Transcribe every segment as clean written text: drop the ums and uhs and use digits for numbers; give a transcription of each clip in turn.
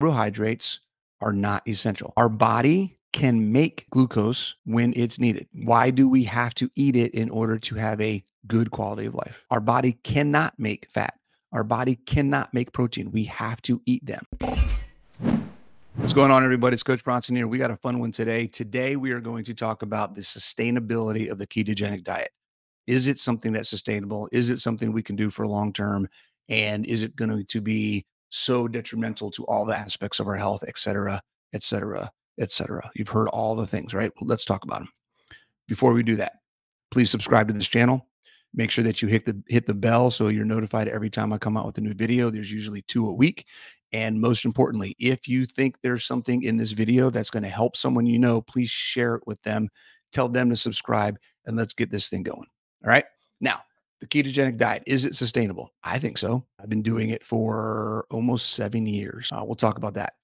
carbohydrates are not essential. Our body can make glucose when it's needed. Why do we have to eat it in order to have a good quality of life? Our body cannot make fat. Our body cannot make protein. We have to eat them. What's going on, everybody? It's Coach Bronson here. We got a fun one today. Today, we are going to talk about the sustainability of the ketogenic diet. Is it something that's sustainable? Is it something we can do for long term? And is it going to be so detrimental to all the aspects of our health, et cetera, et cetera, et cetera? You've heard all the things, right? Well, let's talk about them. Before we do that, please subscribe to this channel. Make sure that you hit the bell so you're notified every time I come out with a new video. There's usually 2 a week. And most importantly, if you think there's something in this video that's going to help someone you know, please share it with them. Tell them to subscribe and let's get this thing going. All right. Now, the ketogenic diet, is it sustainable? I think so. I've been doing it for almost 7 years. We'll talk about that.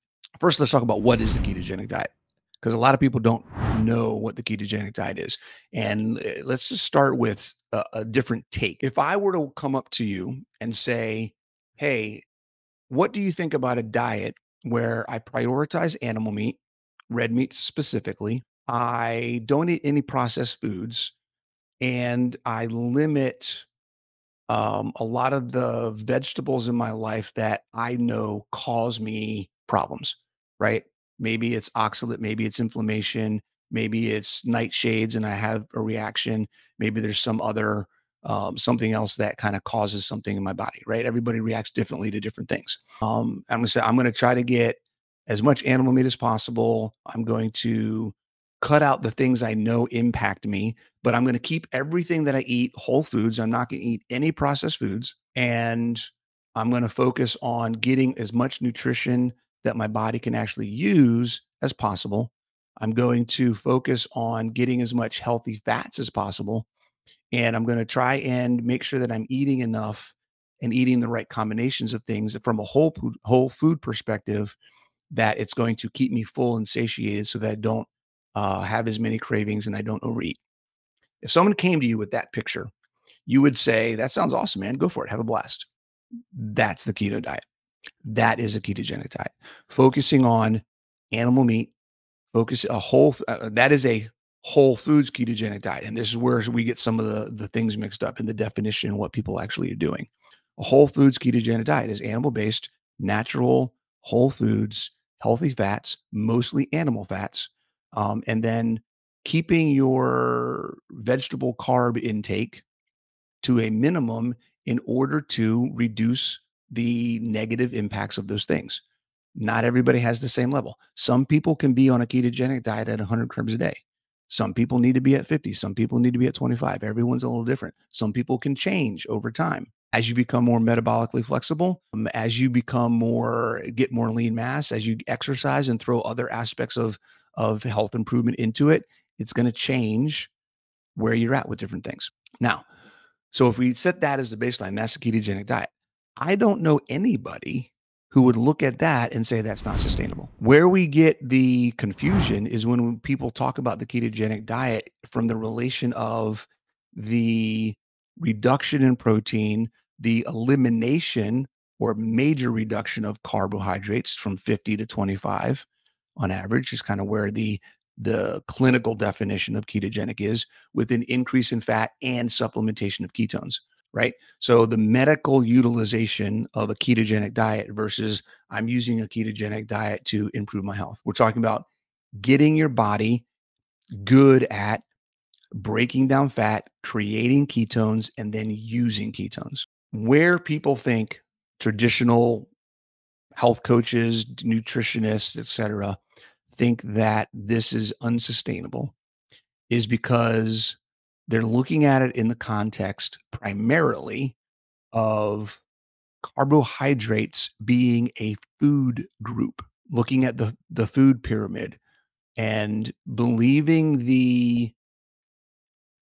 First, let's talk about what is the ketogenic diet, because a lot of people don't know what the ketogenic diet is. And let's just start with a different take. If I were to come up to you and say, hey, what do you think about a diet where I prioritize animal meat, red meat specifically, I don't eat any processed foods, and I limit a lot of the vegetables in my life that I know cause me problems, right? Maybe it's oxalate, maybe it's inflammation, maybe it's nightshades and I have a reaction. Maybe there's some other something else that kind of causes something in my body, right? Everybody reacts differently to different things. I'm going to say, I'm going to try to get as much animal meat as possible. I'm going to cut out the things I know impact me, but I'm going to keep everything that I eat whole foods. I'm not going to eat any processed foods. And I'm going to focus on getting as much nutrition that my body can actually use as possible. I'm going to focus on getting as much healthy fats as possible. And I'm going to try and make sure that I'm eating enough and eating the right combinations of things from a whole food perspective, that it's going to keep me full and satiated so that I don't have as many cravings and I don't overeat. If someone came to you with that picture, you would say, that sounds awesome, man. Go for it. Have a blast. That's the keto diet. That is a ketogenic diet. Focusing on animal meat, that is a whole foods ketogenic diet. And this is where we get some of the things mixed up in the definition and what people actually are doing. A whole foods ketogenic diet is animal-based, natural, whole foods, healthy fats, mostly animal fats. And then keeping your vegetable carb intake to a minimum in order to reduce the negative impacts of those things. Not everybody has the same level. Some people can be on a ketogenic diet at 100 carbs a day. Some people need to be at 50. Some people need to be at 25. Everyone's a little different. Some people can change over time. As you become more metabolically flexible, as you get more lean mass, as you exercise and throw other aspects of health improvement into it, it's going to change where you're at with different things. Now, so if we set that as the baseline, that's the ketogenic diet. I don't know anybody who would look at that and say that's not sustainable. Where we get the confusion is when people talk about the ketogenic diet from the relation of the reduction in protein, the elimination or major reduction of carbohydrates from 50 to 25, on average, is kind of where the clinical definition of ketogenic is, with an increase in fat and supplementation of ketones, right? So the medical utilization of a ketogenic diet versus I'm using a ketogenic diet to improve my health. We're talking about getting your body good at breaking down fat, creating ketones, and then using ketones. Where people think traditional health coaches, nutritionists, et cetera, think that this is unsustainable is because they're looking at it in the context primarily of carbohydrates being a food group, looking at the food pyramid and believing the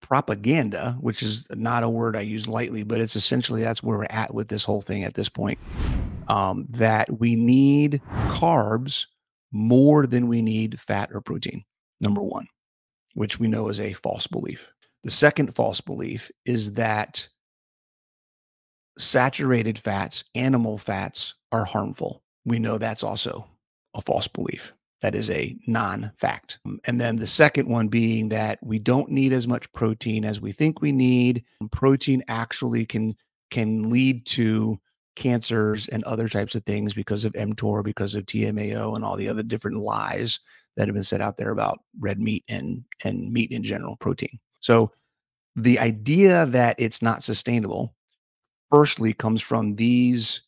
propaganda, which is not a word I use lightly, but it's essentially that's where we're at with this whole thing at this point. That we need carbs more than we need fat or protein, number one, which we know is a false belief. The second false belief is that saturated fats, animal fats, are harmful. We know that's also a false belief. That is a non-fact. And then the second one being that we don't need as much protein as we think we need. Protein actually can lead to cancers and other types of things because of mTOR, because of TMAO, and all the other different lies that have been set out there about red meat and meat in general, protein. So the idea that it's not sustainable, firstly, comes from these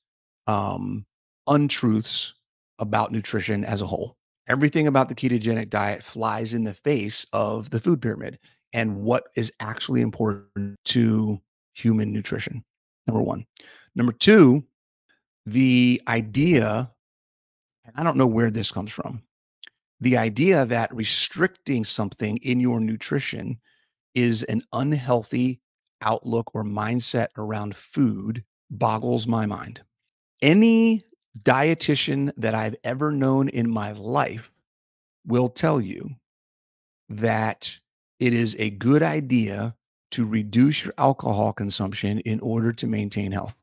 untruths about nutrition as a whole. Everything about the ketogenic diet flies in the face of the food pyramid and what is actually important to human nutrition, number one. Number two, the idea, and I don't know where this comes from, the idea that restricting something in your nutrition is an unhealthy outlook or mindset around food boggles my mind. Any dietitian that I've ever known in my life will tell you that it is a good idea to reduce your alcohol consumption in order to maintain health.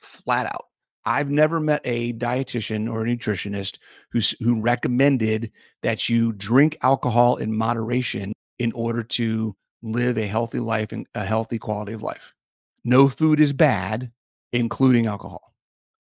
Flat out. I've never met a dietitian or a nutritionist who recommended that you drink alcohol in moderation in order to live a healthy life and a healthy quality of life. No food is bad, including alcohol.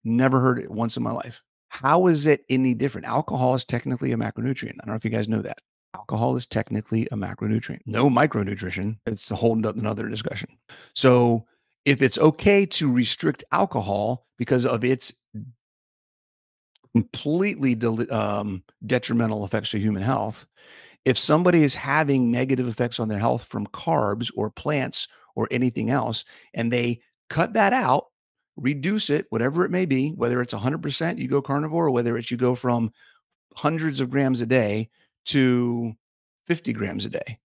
Never heard it once in my life. How is it any different? Alcohol is technically a macronutrient. I don't know if you guys know that. Alcohol is technically a macronutrient. No micronutrition. It's a whole nother discussion. So if it's okay to restrict alcohol because of its completely detrimental effects to human health, if somebody is having negative effects on their health from carbs or plants or anything else, and they cut that out, reduce it, whatever it may be, whether it's 100%, you go carnivore, or whether it's you go from hundreds of grams a day to 50 grams a day.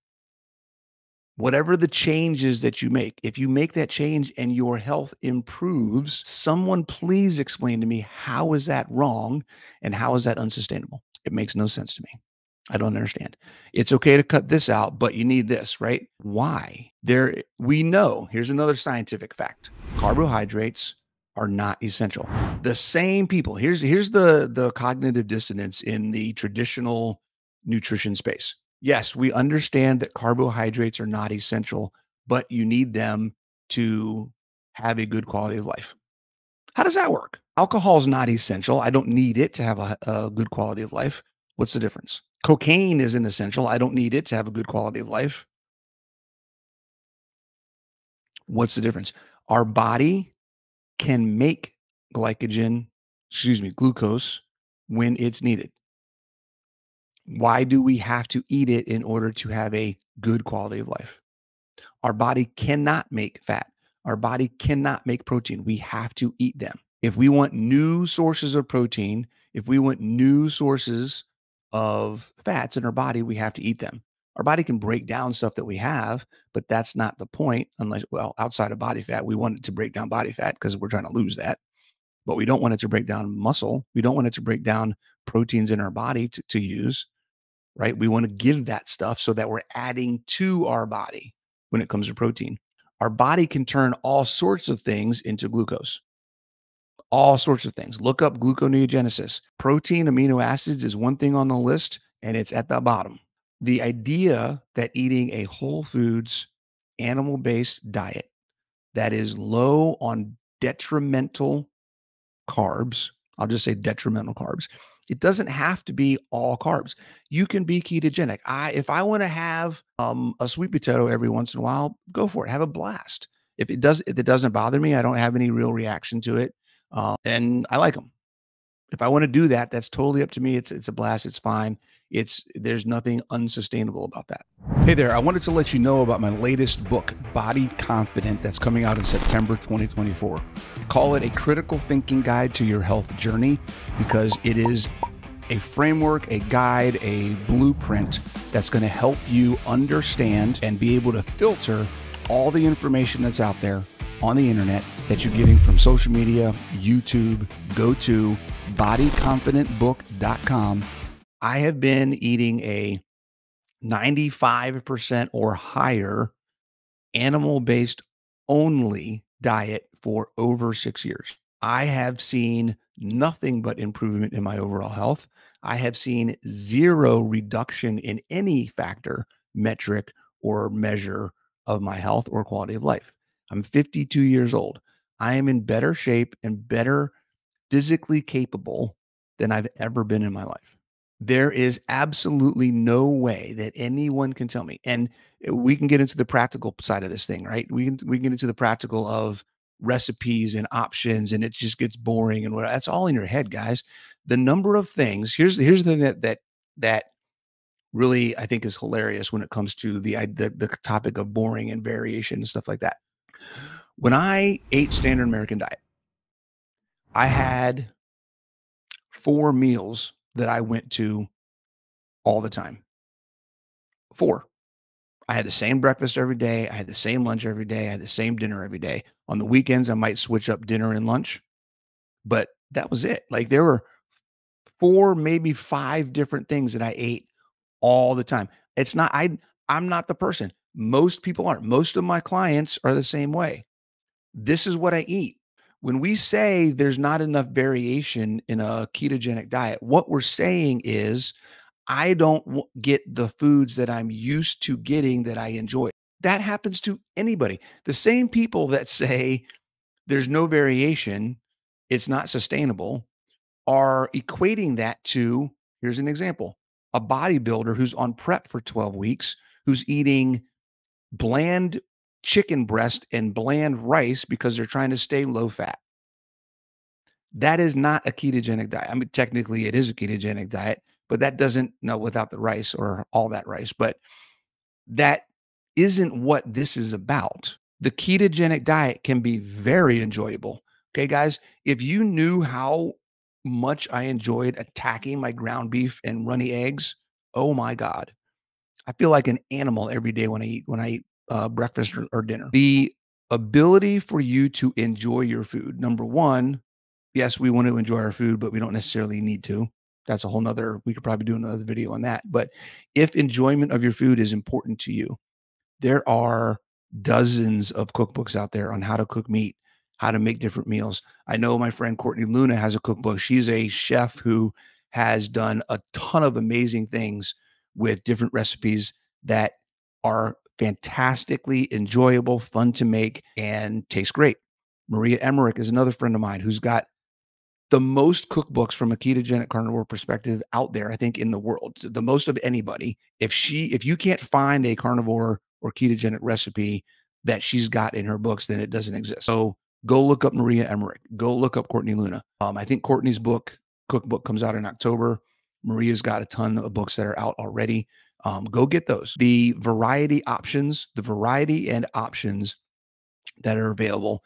Whatever the changes that you make, if you make that change and your health improves, someone please explain to me, how is that wrong and how is that unsustainable? It makes no sense to me. I don't understand. It's okay to cut this out, but you need this, right? Why? We know, here's another scientific fact. Carbohydrates are not essential. The same people, here's the cognitive dissonance in the traditional nutrition space. Yes, we understand that carbohydrates are not essential, but you need them to have a good quality of life. How does that work? Alcohol is not essential. I don't need it to have a good quality of life. What's the difference? Cocaine isn't essential. I don't need it to have a good quality of life. What's the difference? Our body can make glucose when it's needed. Why do we have to eat it in order to have a good quality of life? Our body cannot make fat. Our body cannot make protein. We have to eat them. If we want new sources of protein, if we want new sources of fats in our body, we have to eat them. Our body can break down stuff that we have, but that's not the point unless, well, outside of body fat, we want it to break down body fat because we're trying to lose that. But we don't want it to break down muscle. We don't want it to break down proteins in our body to use, right? We want to give that stuff so that we're adding to our body when it comes to protein. Our body can turn all sorts of things into glucose. All sorts of things. Look up gluconeogenesis. Protein, amino acids is one thing on the list, and it's at the bottom. The idea that eating a whole foods, animal-based diet that is low on detrimental carbs, I'll just say detrimental carbs. It doesn't have to be all carbs. You can be ketogenic. If I want to have a sweet potato every once in a while, go for it. Have a blast. If it doesn't bother me, I don't have any real reaction to it. And I like them. If I want to do that, that's totally up to me. It's a blast. It's fine. There's nothing unsustainable about that. Hey there. I wanted to let you know about my latest book, Body Confident, that's coming out in September 2024. Call it a critical thinking guide to your health journey because it is a framework, a guide, a blueprint that's going to help you understand and be able to filter all the information that's out there on the internet that you're getting from social media, YouTube. Go to bodyconfidentbook.com. I have been eating a 95% or higher animal-based only diet for over 6 years. I have seen nothing but improvement in my overall health. I have seen zero reduction in any factor, metric, or measure of my health or quality of life. I'm 52 years old. I am in better shape and better physically capable than I've ever been in my life. There is absolutely no way that anyone can tell me. And we can get into the practical side of this thing, right? We can get into the practical of recipes and options, and it just gets boring and whatever. That's all in your head, guys. The number of things, here's the thing that really I think is hilarious when it comes to the topic of boring and variation and stuff like that. When I ate standard American diet, I had 4 meals that I went to all the time. 4. I had the same breakfast every day. I had the same lunch every day. I had the same dinner every day. On the weekends, I might switch up dinner and lunch, but that was it. Like, there were 4, maybe 5 different things that I ate all the time. It's not, I'm not the person. Most people aren't. Most of my clients are the same way. This is what I eat. When we say there's not enough variation in a ketogenic diet, what we're saying is I don't get the foods that I'm used to getting that I enjoy. That happens to anybody. The same people that say there's no variation, it's not sustainable, are equating that to, here's an example, a bodybuilder who's on prep for 12 weeks, who's eating bland chicken breast and bland rice because they're trying to stay low fat. That is not a ketogenic diet. I mean, technically it is a ketogenic diet, but that doesn't, no, without the rice or all that rice, but that isn't what this is about. The ketogenic diet can be very enjoyable. Okay, guys, if you knew how much I enjoyed attacking my ground beef and runny eggs, oh my God. I feel like an animal every day when I eat breakfast or dinner. The ability for you to enjoy your food. Number one, yes, we want to enjoy our food, but we don't necessarily need to. That's a whole nother, we could probably do another video on that. But if enjoyment of your food is important to you, there are dozens of cookbooks out there on how to cook meat, how to make different meals. I know my friend Courtney Luna has a cookbook. She's a chef who has done a ton of amazing things with different recipes that are fantastically enjoyable, fun to make, and tastes great. Maria Emmerich is another friend of mine who's got the most cookbooks from a ketogenic carnivore perspective out there, I think, in the world, the most of anybody. If you can't find a carnivore or ketogenic recipe that she's got in her books, then it doesn't exist. So go look up Maria Emmerich. Go look up Courtney Luna. I think Courtney's cookbook comes out in October. Maria's got a ton of books that are out already. Go get those. The variety and options that are available,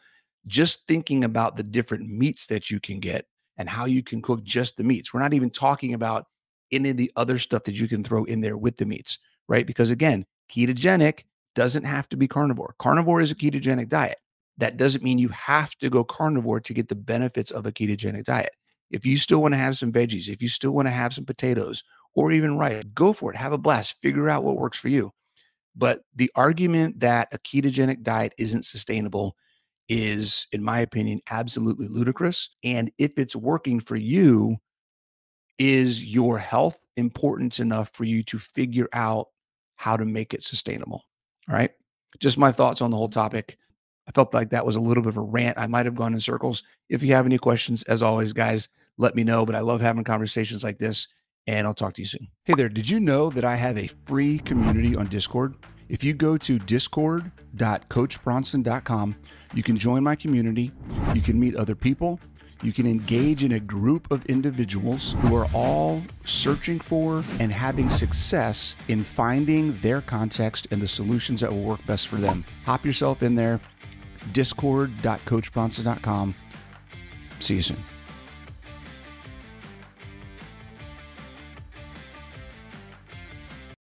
just thinking about the different meats that you can get and how you can cook just the meats. We're not even talking about any of the other stuff that you can throw in there with the meats, right? Because again, ketogenic doesn't have to be carnivore. Carnivore is a ketogenic diet. That doesn't mean you have to go carnivore to get the benefits of a ketogenic diet. If you still want to have some veggies, if you still want to have some potatoes or even rice, go for it. Have a blast. Figure out what works for you. But the argument that a ketogenic diet isn't sustainable is, in my opinion, absolutely ludicrous. And if it's working for you, is your health important enough for you to figure out how to make it sustainable? All right. Just my thoughts on the whole topic. I felt like that was a little bit of a rant. I might have gone in circles. If you have any questions, as always, guys, let me know. But I love having conversations like this, and I'll talk to you soon. Hey there, did you know that I have a free community on Discord? If you go to discord.coachbronson.com, you can join my community. You can meet other people. You can engage in a group of individuals who are all searching for and having success in finding their context and the solutions that will work best for them. Hop yourself in there. discord.coachbronson.com. See you soon.